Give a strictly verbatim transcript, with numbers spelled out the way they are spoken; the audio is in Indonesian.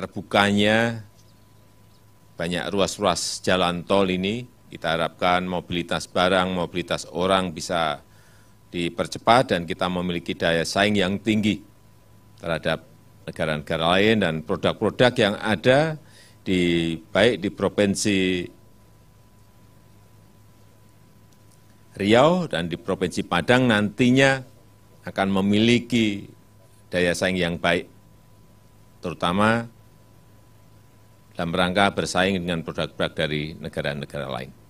terbukanya banyak ruas-ruas jalan tol ini, kita harapkan mobilitas barang, mobilitas orang bisa dipercepat dan kita memiliki daya saing yang tinggi terhadap negara-negara lain dan produk-produk yang ada di baik di Provinsi Riau dan di Provinsi Padang nantinya akan memiliki daya saing yang baik, terutama dalam rangka bersaing dengan produk-produk dari negara-negara lain.